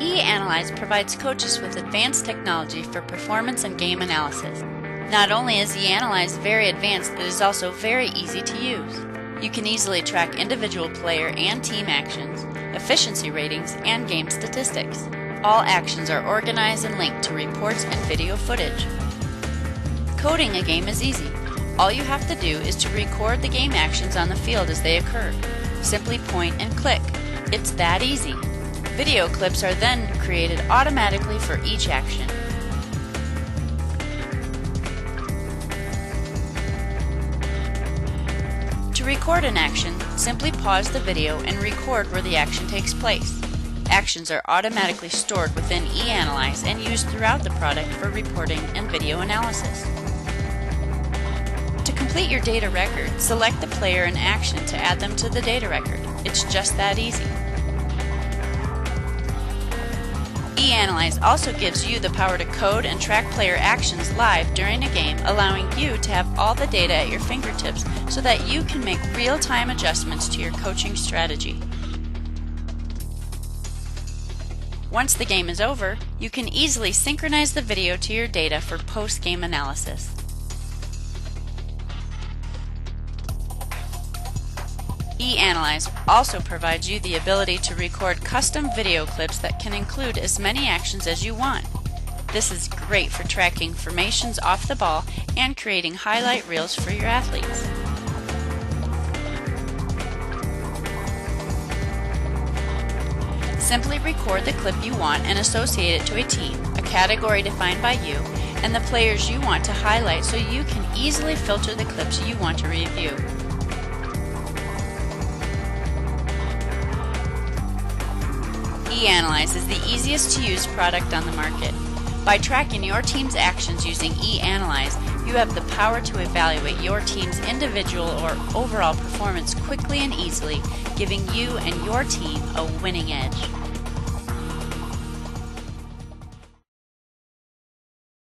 eAnalyze provides coaches with advanced technology for performance and game analysis. Not only is eAnalyze very advanced, it is also very easy to use. You can easily track individual player and team actions, efficiency ratings, and game statistics. All actions are organized and linked to reports and video footage. Coding a game is easy. All you have to do is to record the game actions on the field as they occur. Simply point and click. It's that easy. Video clips are then created automatically for each action. To record an action, simply pause the video and record where the action takes place. Actions are automatically stored within eAnalyze and used throughout the product for reporting and video analysis. To complete your data record, select the player and action to add them to the data record. It's just that easy. eAnalyze also gives you the power to code and track player actions live during a game, allowing you to have all the data at your fingertips so that you can make real-time adjustments to your coaching strategy. Once the game is over, you can easily synchronize the video to your data for post-game analysis. eAnalyze also provides you the ability to record custom video clips that can include as many actions as you want. This is great for tracking formations off the ball and creating highlight reels for your athletes. Simply record the clip you want and associate it to a team, a category defined by you, and the players you want to highlight so you can easily filter the clips you want to review. eAnalyze is the easiest to use product on the market. By tracking your team's actions using eAnalyze, you have the power to evaluate your team's individual or overall performance quickly and easily, giving you and your team a winning edge.